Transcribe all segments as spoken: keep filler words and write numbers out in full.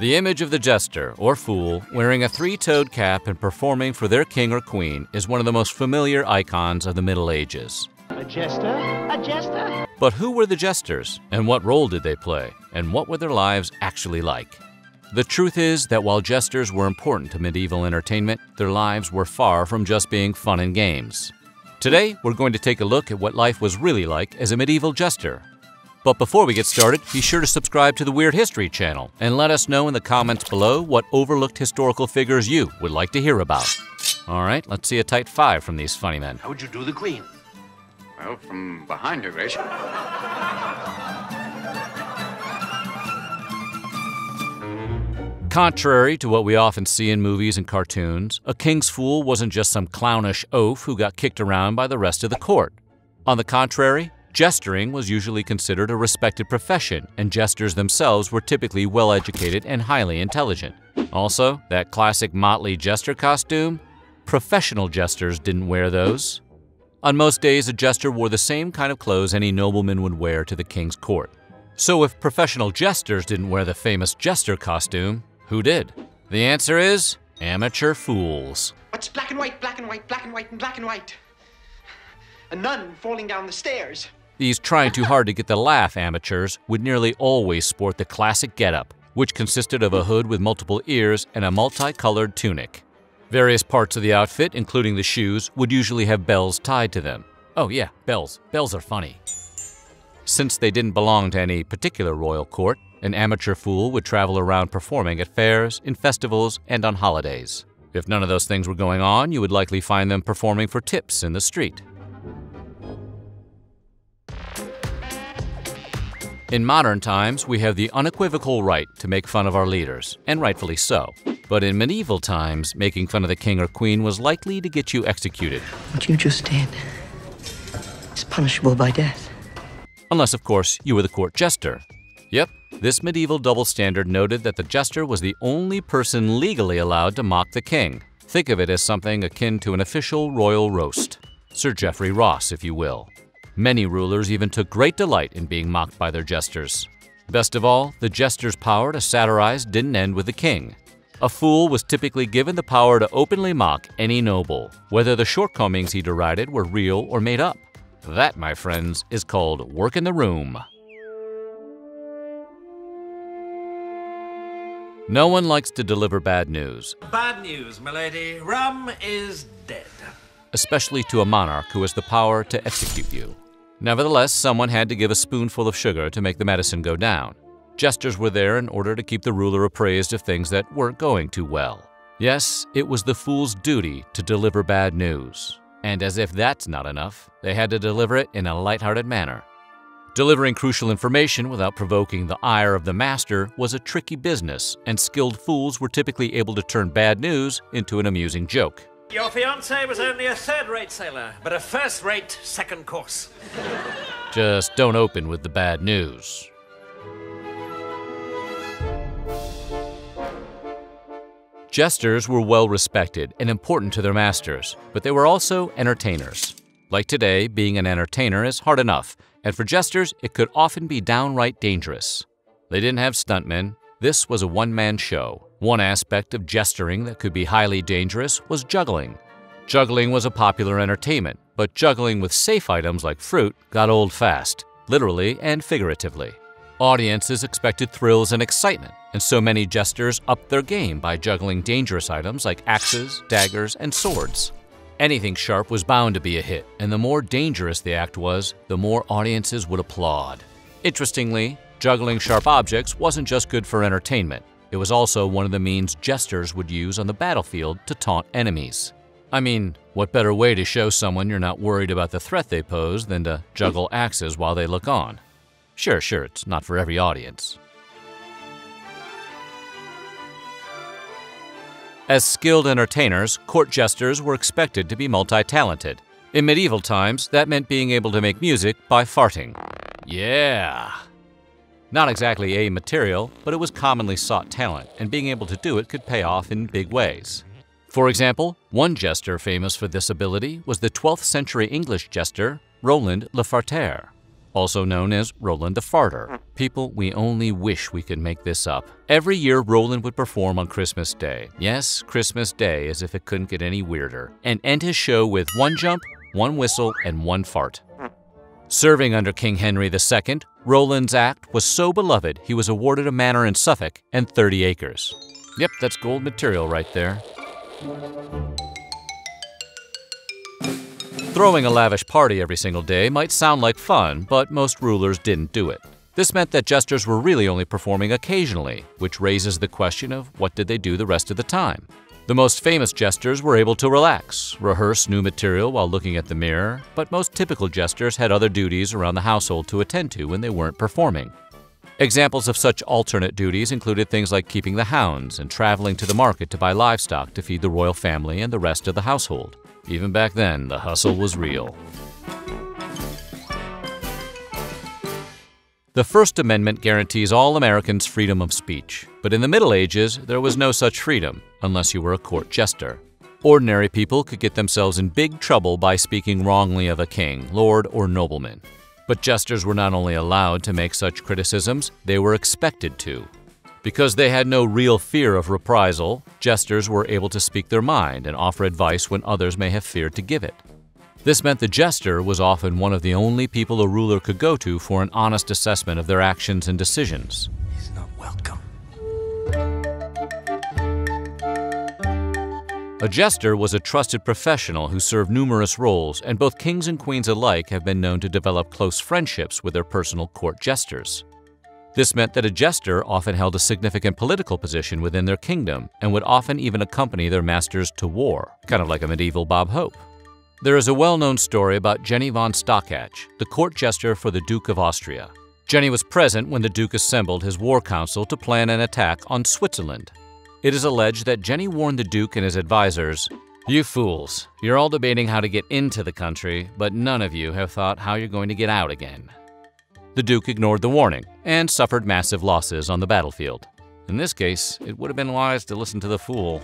The image of the jester, or fool, wearing a three-toed cap and performing for their king or queen is one of the most familiar icons of the Middle Ages. A jester? A jester? But who were the jesters, and what role did they play, and what were their lives actually like? The truth is that while jesters were important to medieval entertainment, their lives were far from just being fun and games. Today, we're going to take a look at what life was really like as a medieval jester. But before we get started, be sure to subscribe to the Weird History channel and let us know in the comments below what overlooked historical figures you would like to hear about. All right, let's see a tight five from these funny men. How would you do the queen? Well, from behind her, Grace. Contrary to what we often see in movies and cartoons, a king's fool wasn't just some clownish oaf who got kicked around by the rest of the court. On the contrary, jestering was usually considered a respected profession, and jesters themselves were typically well-educated and highly intelligent. Also, that classic motley jester costume? Professional jesters didn't wear those. On most days, a jester wore the same kind of clothes any nobleman would wear to the king's court. So if professional jesters didn't wear the famous jester costume, who did? The answer is amateur fools. What's black and white, black and white, black and white, and black and white? A nun falling down the stairs. These trying too hard to get the laugh amateurs would nearly always sport the classic getup, which consisted of a hood with multiple ears and a multicolored tunic. Various parts of the outfit, including the shoes, would usually have bells tied to them. Oh yeah, bells. Bells are funny. Since they didn't belong to any particular royal court, an amateur fool would travel around performing at fairs, in festivals, and on holidays. If none of those things were going on, you would likely find them performing for tips in the street. In modern times, we have the unequivocal right to make fun of our leaders, and rightfully so. But in medieval times, making fun of the king or queen was likely to get you executed. What you just did is punishable by death. Unless, of course, you were the court jester. Yep. This medieval double standard noted that the jester was the only person legally allowed to mock the king. Think of it as something akin to an official royal roast. Sir Geoffrey Ross, if you will. Many rulers even took great delight in being mocked by their jesters. Best of all, the jester's power to satirize didn't end with the king. A fool was typically given the power to openly mock any noble, whether the shortcomings he derided were real or made up. That, my friends, is called work in the room. No one likes to deliver bad news. Bad news, milady. Rum is dead. Especially to a monarch who has the power to execute you. Nevertheless, someone had to give a spoonful of sugar to make the medicine go down. Jesters were there in order to keep the ruler appraised of things that weren't going too well. Yes, it was the fool's duty to deliver bad news. And as if that's not enough, they had to deliver it in a lighthearted manner. Delivering crucial information without provoking the ire of the master was a tricky business, and skilled fools were typically able to turn bad news into an amusing joke. Your fiancé was only a third-rate sailor, but a first-rate second course. Just don't open with the bad news. Jesters were well-respected and important to their masters, but they were also entertainers. Like today, being an entertainer is hard enough, and for jesters, it could often be downright dangerous. They didn't have stuntmen. This was a one-man show. One aspect of jestering that could be highly dangerous was juggling. Juggling was a popular entertainment, but juggling with safe items like fruit got old fast, literally and figuratively. Audiences expected thrills and excitement, and so many jesters upped their game by juggling dangerous items like axes, daggers, and swords. Anything sharp was bound to be a hit, and the more dangerous the act was, the more audiences would applaud. Interestingly, juggling sharp objects wasn't just good for entertainment. It was also one of the means jesters would use on the battlefield to taunt enemies. I mean, what better way to show someone you're not worried about the threat they pose than to juggle axes while they look on? Sure, sure, it's not for every audience. As skilled entertainers, court jesters were expected to be multi-talented. In medieval times, that meant being able to make music by farting. Yeah! Not exactly a material, but it was commonly sought talent, and being able to do it could pay off in big ways. For example, one jester famous for this ability was the twelfth century English jester, Roland LeFarter. also known as Roland LeFarter. People, we only wish we could make this up. Every year, Roland would perform on Christmas Day. Yes, Christmas Day, as if it couldn't get any weirder. And end his show with one jump, one whistle, and one fart. Serving under King Henry the Second, Roland's act was so beloved he was awarded a manor in Suffolk and thirty acres. Yep, that's gold material right there. Throwing a lavish party every single day might sound like fun, but most rulers didn't do it. This meant that jesters were really only performing occasionally, which raises the question of what did they do the rest of the time? The most famous jesters were able to relax, rehearse new material while looking at the mirror, but most typical jesters had other duties around the household to attend to when they weren't performing. Examples of such alternate duties included things like keeping the hounds and traveling to the market to buy livestock to feed the royal family and the rest of the household. Even back then, the hustle was real. The First Amendment guarantees all Americans freedom of speech, but in the Middle Ages, there was no such freedom unless you were a court jester. Ordinary people could get themselves in big trouble by speaking wrongly of a king, lord, or nobleman. But jesters were not only allowed to make such criticisms, they were expected to. Because they had no real fear of reprisal, jesters were able to speak their mind and offer advice when others may have feared to give it. This meant the jester was often one of the only people a ruler could go to for an honest assessment of their actions and decisions. He's not welcome. A jester was a trusted professional who served numerous roles, and both kings and queens alike have been known to develop close friendships with their personal court jesters. This meant that a jester often held a significant political position within their kingdom and would often even accompany their masters to war, kind of like a medieval Bob Hope. There is a well-known story about Jenny von Stockach, the court jester for the Duke of Austria. Jenny was present when the Duke assembled his war council to plan an attack on Switzerland. It is alleged that Jenny warned the Duke and his advisors, "You fools, you're all debating how to get into the country, but none of you have thought how you're going to get out again." The Duke ignored the warning and suffered massive losses on the battlefield. In this case, it would have been wise to listen to the fool.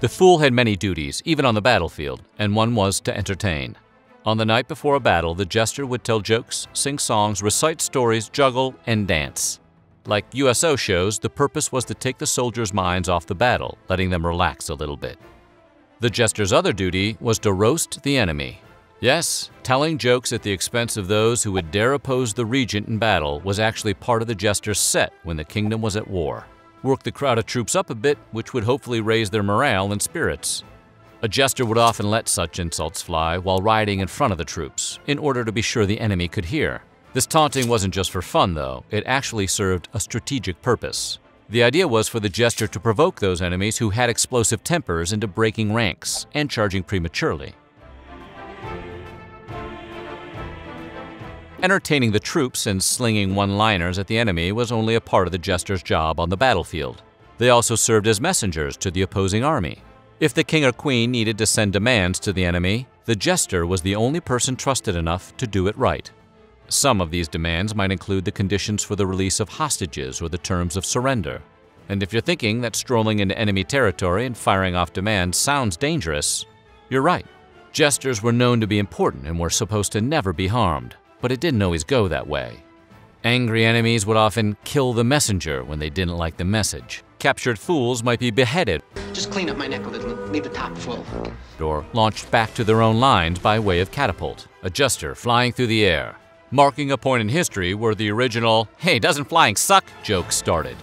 The fool had many duties, even on the battlefield, and one was to entertain. On the night before a battle, the jester would tell jokes, sing songs, recite stories, juggle, and dance. Like U S O shows, the purpose was to take the soldiers' minds off the battle, letting them relax a little bit. The jester's other duty was to roast the enemy. Yes, telling jokes at the expense of those who would dare oppose the regent in battle was actually part of the jester's set when the kingdom was at war. Work the crowd of troops up a bit, which would hopefully raise their morale and spirits. A jester would often let such insults fly while riding in front of the troops, in order to be sure the enemy could hear. This taunting wasn't just for fun, though. It actually served a strategic purpose. The idea was for the jester to provoke those enemies who had explosive tempers into breaking ranks and charging prematurely. Entertaining the troops and slinging one-liners at the enemy was only a part of the jester's job on the battlefield. They also served as messengers to the opposing army. If the king or queen needed to send demands to the enemy, the jester was the only person trusted enough to do it right. Some of these demands might include the conditions for the release of hostages or the terms of surrender. And if you're thinking that strolling into enemy territory and firing off demands sounds dangerous, you're right. Jesters were known to be important and were supposed to never be harmed, but it didn't always go that way. Angry enemies would often kill the messenger when they didn't like the message. Captured fools might be beheaded, just clean up my neck a little and leave the top full, or launched back to their own lines by way of catapult, a jester flying through the air, marking a point in history where the original "hey, doesn't flying suck" joke started.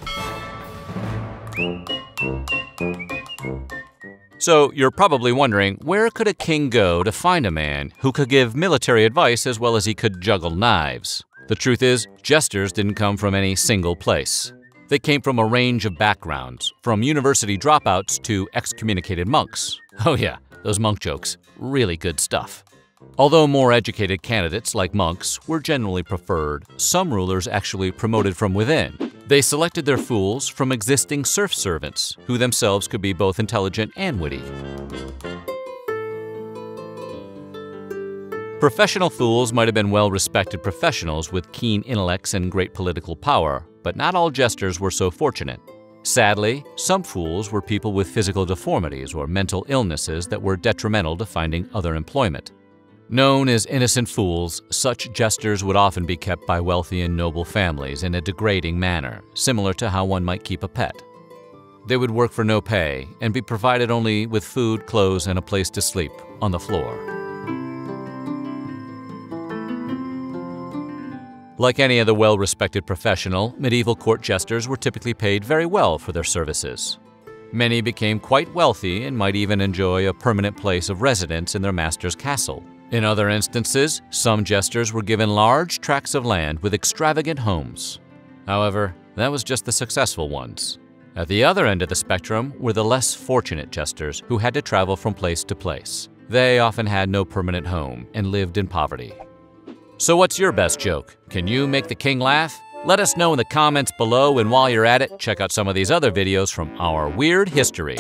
So you're probably wondering, where could a king go to find a man who could give military advice as well as he could juggle knives? The truth is, jesters didn't come from any single place. They came from a range of backgrounds, from university dropouts to excommunicated monks. Oh yeah, those monk jokes, really good stuff. Although more educated candidates, like monks, were generally preferred, some rulers actually promoted from within. They selected their fools from existing serf servants, who themselves could be both intelligent and witty. Professional fools might have been well-respected professionals with keen intellects and great political power, but not all jesters were so fortunate. Sadly, some fools were people with physical deformities or mental illnesses that were detrimental to finding other employment. Known as innocent fools, such jesters would often be kept by wealthy and noble families in a degrading manner, similar to how one might keep a pet. They would work for no pay and be provided only with food, clothes, and a place to sleep on the floor. Like any other well-respected professional, medieval court jesters were typically paid very well for their services. Many became quite wealthy and might even enjoy a permanent place of residence in their master's castle. In other instances, some jesters were given large tracts of land with extravagant homes. However, that was just the successful ones. At the other end of the spectrum were the less fortunate jesters who had to travel from place to place. They often had no permanent home and lived in poverty. So what's your best joke? Can you make the king laugh? Let us know in the comments below, and while you're at it, check out some of these other videos from our Weird History.